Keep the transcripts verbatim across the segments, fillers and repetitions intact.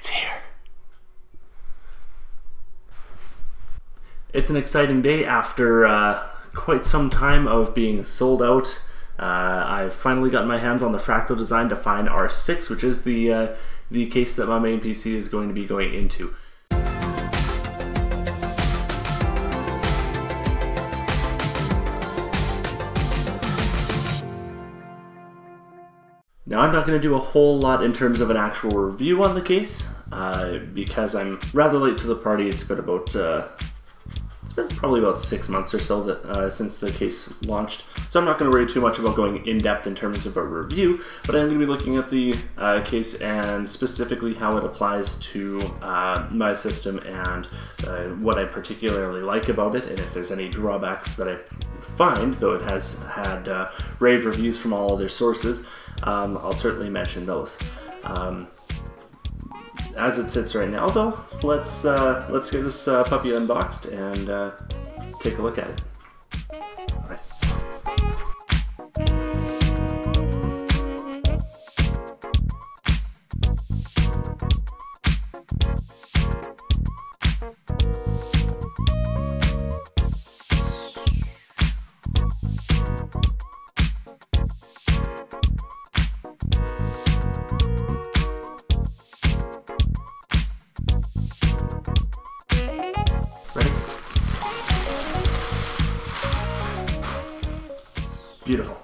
It's here. It's an exciting day after uh, quite some time of being sold out. Uh, I've finally gotten my hands on the Fractal Design Define R six, which is the, uh, the case that my main P C is going to be going into. Now, I'm not going to do a whole lot in terms of an actual review on the case, uh, because I'm rather late to the party. It's been about uh, it's been probably about six months or so that, uh, since the case launched, so I'm not going to worry too much about going in depth in terms of a review. But I'm going to be looking at the uh, case and specifically how it applies to uh, my system and uh, what I particularly like about it, and if there's any drawbacks that I find. Though it has had uh, rave reviews from all other sources, Um, I'll certainly mention those. Um, as it sits right now, though, let's uh, let's get this uh, puppy unboxed and uh, take a look at it. All right. Beautiful.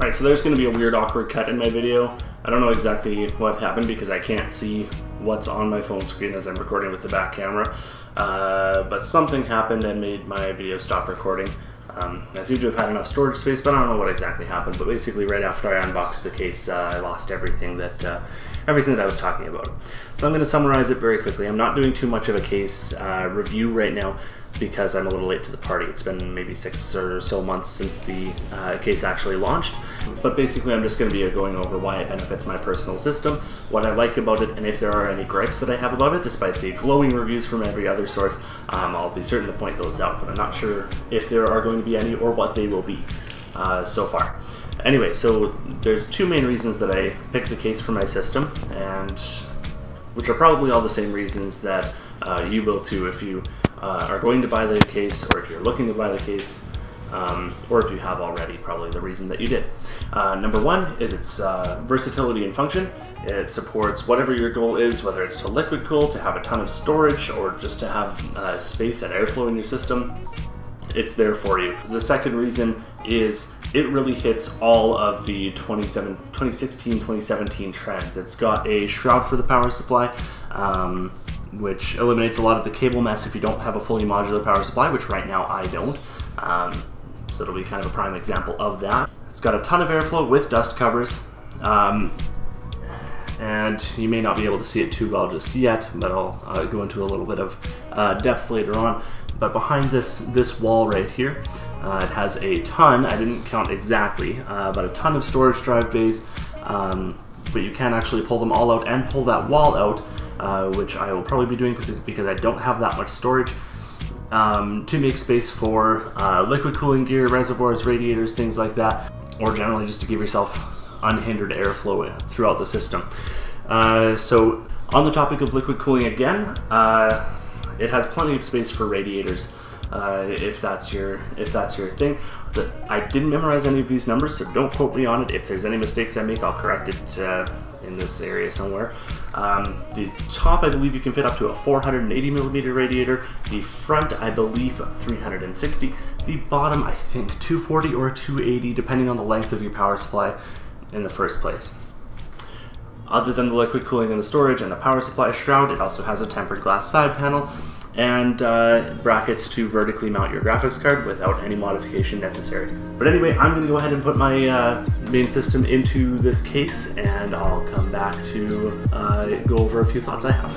Alright, so there's going to be a weird awkward cut in my video. I don't know exactly what happened because I can't see what's on my phone screen as I'm recording with the back camera, uh, but something happened and made my video stop recording. Um, I seem to have had enough storage space, but I don't know what exactly happened. But basically, right after I unboxed the case, uh, I lost everything that uh, everything that I was talking about. So I'm going to summarize it very quickly. I'm not doing too much of a case uh, review right now because I'm a little late to the party. It's been maybe six or so months since the uh, case actually launched. But basically, I'm just going to be going over why it benefits my personal system, what I like about it, and if there are any gripes that I have about it. Despite the glowing reviews from every other source, um, I'll be certain to point those out, but I'm not sure if there are going to be any or what they will be uh, so far. Anyway, so there's two main reasons that I picked the case for my system, and which are probably all the same reasons that uh, you will too if you uh, are going to buy the case, or if you're looking to buy the case, um, or if you have already, probably the reason that you did. Uh, number one is its uh, versatility and function. It supports whatever your goal is, whether it's to liquid cool, to have a ton of storage, or just to have uh, space and airflow in your system. It's there for you. The second reason is it really hits all of the twenty sixteen twenty seventeen trends. It's got a shroud for the power supply, um, which eliminates a lot of the cable mess if you don't have a fully modular power supply, which right now I don't. Um, so it'll be kind of a prime example of that. It's got a ton of airflow with dust covers. Um, and you may not be able to see it too well just yet, but I'll uh, go into a little bit of uh, depth later on. But behind this this wall right here, uh, it has a ton, I didn't count exactly, uh, but a ton of storage drive bays, um, but you can actually pull them all out and pull that wall out, uh, which I will probably be doing because, because I don't have that much storage, um, to make space for uh, liquid cooling gear, reservoirs, radiators, things like that, or generally just to give yourself unhindered airflow throughout the system. Uh, so on the topic of liquid cooling again, uh, it has plenty of space for radiators, uh, if that's your if that's your thing. The, I didn't memorize any of these numbers, so don't quote me on it. If there's any mistakes I make, I'll correct it uh, in this area somewhere. Um, the top, I believe you can fit up to a four hundred eighty millimeter radiator. The front, I believe, three hundred sixty. The bottom, I think, two forty or two eighty, depending on the length of your power supply in the first place. Other than the liquid cooling and the storage and the power supply shroud, it also has a tempered glass side panel and uh, brackets to vertically mount your graphics card without any modification necessary. But anyway, I'm going to go ahead and put my uh, main system into this case, and I'll come back to uh, go over a few thoughts I have.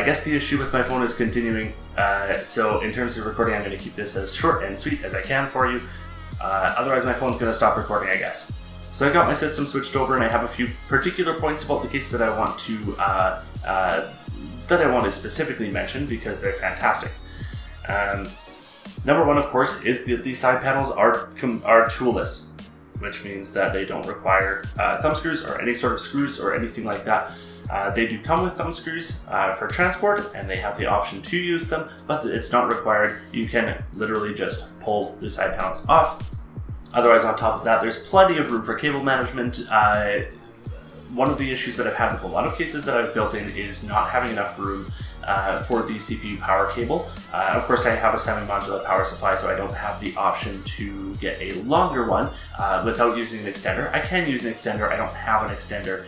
I guess the issue with my phone is continuing, uh, so in terms of recording, I'm going to keep this as short and sweet as I can for you. Uh, otherwise, my phone's going to stop recording, I guess. So I got my system switched over, and I have a few particular points about the case that I want to uh, uh, that I want to specifically mention because they're fantastic. Um, number one, of course, is that the side panels are are toolless, which means that they don't require uh, thumb screws or any sort of screws or anything like that. Uh, they do come with thumb screws uh, for transport, and they have the option to use them, but it's not required. You can literally just pull the side panels off. Otherwise, on top of that, there's plenty of room for cable management. Uh, one of the issues that I've had with a lot of cases that I've built in is not having enough room uh, for the C P U power cable. Uh, of course, I have a semi-modular power supply, so I don't have the option to get a longer one uh, without using an extender. I can use an extender. I don't have an extender.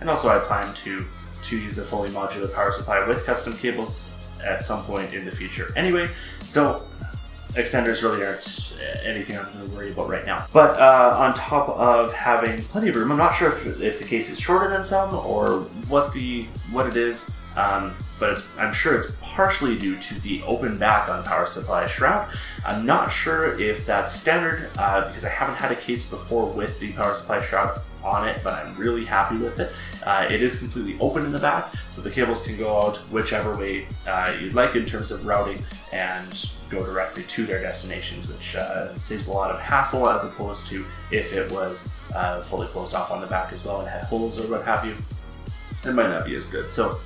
And also, I plan to, to use a fully modular power supply with custom cables at some point in the future. Anyway, so extenders really aren't anything I'm going to worry about right now. But uh, on top of having plenty of room, I'm not sure if, if the case is shorter than some or what the what it is, um, but it's, I'm sure it's partially due to the open back on power supply shroud. I'm not sure if that's standard uh, because I haven't had a case before with the power supply shroud on it, but I'm really happy with it. Uh, it is completely open in the back, so the cables can go out whichever way uh, you'd like in terms of routing and go directly to their destinations, which uh, saves a lot of hassle as opposed to if it was uh, fully closed off on the back as well and had holes or what have you. It might not be as good. So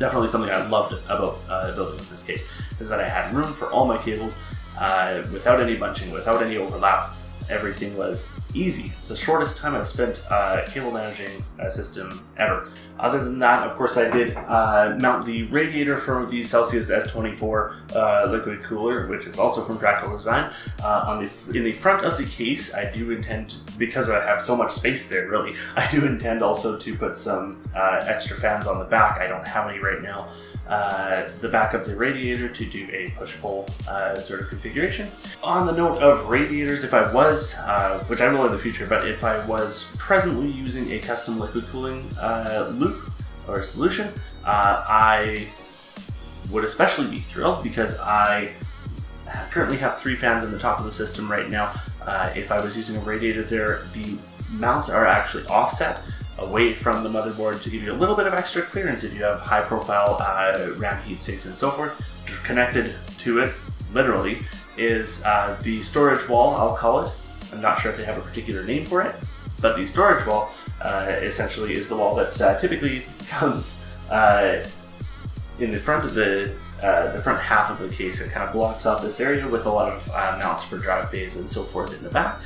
definitely something I loved about uh, building with this case is that I had room for all my cables uh, without any bunching, without any overlap. Everything was easy. It's the shortest time I've spent uh, cable managing a system ever. Other than that, of course, I did uh, mount the radiator for the Celsius S twenty-four uh, liquid cooler, which is also from Fractal Design. Uh, on the in the front of the case, I do intend, to, because I have so much space there, really, I do intend also to put some uh, extra fans on the back. I don't have any right now. Uh, the back of the radiator to do a push-pull uh, sort of configuration. On the note of radiators, if I was, uh, which I will in the future, but if I was presently using a custom liquid cooling uh, loop or solution, uh, I would especially be thrilled because I currently have three fans in the top of the system right now. Uh, if I was using a radiator there, the mounts are actually offset away from the motherboard to give you a little bit of extra clearance if you have high-profile uh, RAM heat sinks and so forth. Connected to it, literally, is uh, the storage wall, I'll call it. I'm not sure if they have a particular name for it, but the storage wall uh, essentially is the wall that uh, typically comes uh, in the front of the uh, the front half of the case. It kind of blocks off this area with a lot of uh, mounts for drive bays and so forth in the back.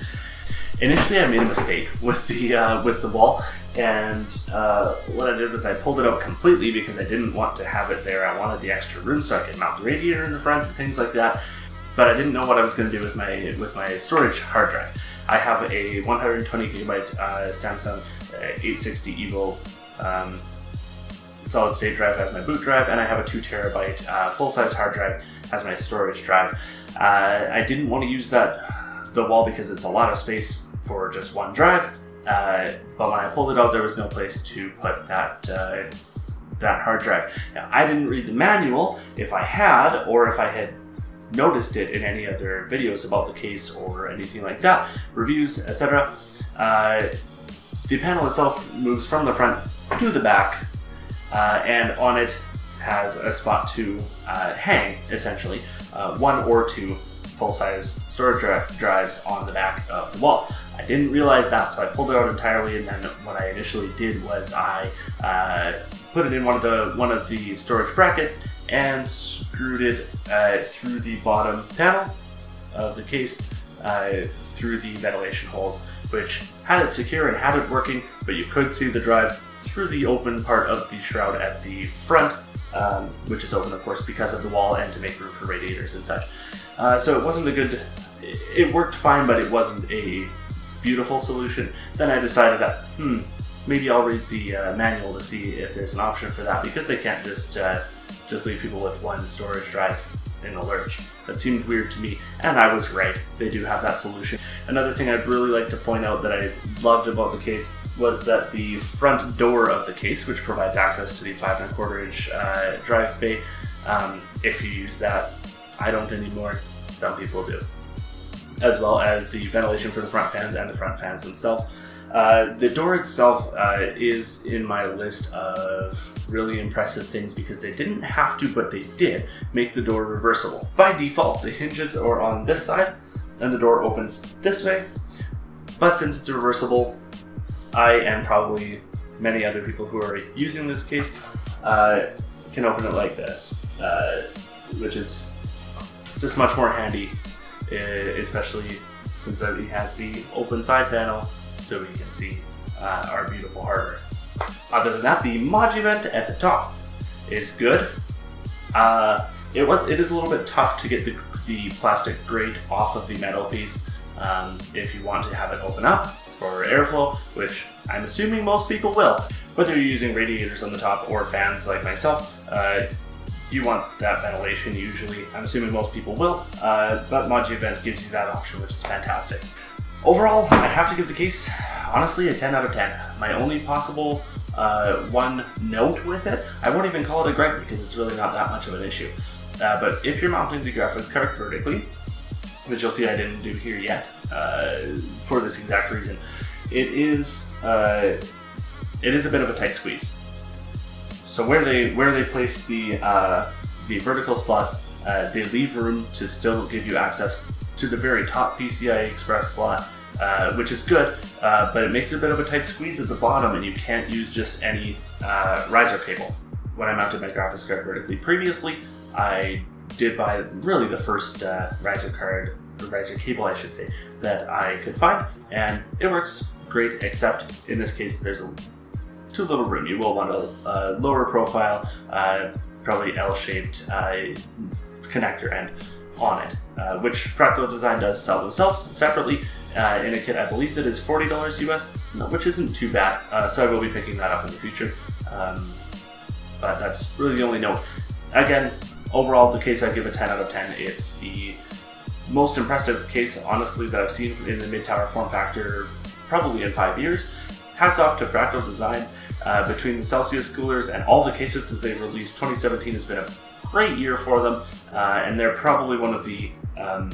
Initially, I made a mistake with the uh, with the wall. And uh, what I did was I pulled it out completely because I didn't want to have it there. I wanted the extra room so I could mount the radiator in the front and things like that. But I didn't know what I was going to do with my with my storage hard drive. I have a one hundred twenty gigabyte uh, Samsung eight sixty Evo um, solid state drive as my boot drive, and I have a two terabyte uh, full size hard drive as my storage drive. Uh, I didn't want to use that the wall because it's a lot of space for just one drive. Uh, but when I pulled it out, there was no place to put that uh, that hard drive. Now, I didn't read the manual. If I had, or if I had noticed it in any other videos about the case or anything like that, reviews, et cetera, uh, the panel itself moves from the front to the back, uh, and on it has a spot to uh, hang, essentially, uh, one or two full-size storage dri- drives on the back of the wall. I didn't realize that, so I pulled it out entirely, and then what I initially did was I uh, put it in one of the one of the storage brackets and screwed it uh, through the bottom panel of the case uh, through the ventilation holes, which had it secure and had it working, but you could see the drive through the open part of the shroud at the front, um, which is open, of course, because of the wall and to make room for radiators and such. Uh, so it wasn't a good... It worked fine, but it wasn't a beautiful solution. Then I decided that, hmm, maybe I'll read the uh, manual to see if there's an option for that, because they can't just uh, just leave people with one storage drive in the lurch. That seemed weird to me, and I was right. They do have that solution. Another thing I'd really like to point out that I loved about the case was that the front door of the case, which provides access to the five and a quarter inch uh, drive bay, um, if you use that, I don't anymore, some people do, as well as the ventilation for the front fans and the front fans themselves. Uh, the door itself uh, is in my list of really impressive things because they didn't have to, but they did make the door reversible. By default, the hinges are on this side and the door opens this way, but since it's reversible, I and probably many other people who are using this case uh, can open it like this, uh, which is just much more handy, especially since we have the open side panel, so we can see uh, our beautiful hardware. Other than that, the MagicVent at the top is good. Uh, it was it is a little bit tough to get the, the plastic grate off of the metal piece um, if you want to have it open up for airflow, which I'm assuming most people will. Whether you're using radiators on the top or fans like myself, uh, you want that ventilation usually. I'm assuming most people will, uh, but MagicVent gives you that option, which is fantastic. Overall, I have to give the case, honestly, a ten out of ten. My only possible uh, one note with it, I won't even call it a gripe because it's really not that much of an issue. Uh, but if you're mounting the graphics card vertically, which you'll see I didn't do here yet, uh, for this exact reason, it is uh, it is a bit of a tight squeeze. So where they where they place the uh, the vertical slots, uh, they leave room to still give you access to the very top P C I Express slot, uh, which is good, uh, but it makes a bit of a tight squeeze at the bottom, and you can't use just any uh, riser cable. When I mounted my graphics card vertically previously, I did buy really the first uh, riser card, or riser cable I should say, that I could find, and it works great, except in this case there's a, too little room. You will want a, a lower profile, uh, probably L-shaped uh, connector end on it, uh, which Fractal Design does sell themselves separately uh, in a kit. I believe it is forty dollars U S, which isn't too bad, uh, so I will be picking that up in the future, um, but that's really the only note. Again, overall, the case I give a ten out of ten. It's the most impressive case, honestly, that I've seen in the mid-tower form factor probably in five years. Hats off to Fractal Design. Uh, between the Celsius coolers and all the cases that they've released, twenty seventeen has been a great year for them, uh, and they're probably one of the um,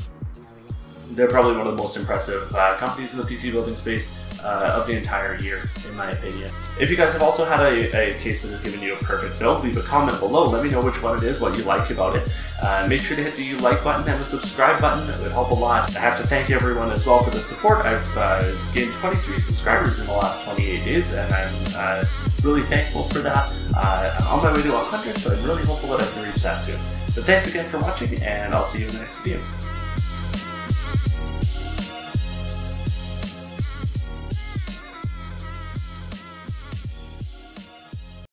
they're probably one of the most impressive uh, companies in the P C building space uh, of the entire year, in my opinion. If you guys have also had a, a case that has given you a perfect build, leave a comment below. Let me know which one it is, what you like about it. Uh, make sure to hit the you like button and the subscribe button. It would help a lot. I have to thank everyone as well for the support. I've uh, gained twenty-three subscribers in the last twenty-eight days, and I'm uh, really thankful for that. Uh, I'm on my way to one hundred, so I'm really hopeful that I can reach that soon. But thanks again for watching, and I'll see you in the next video.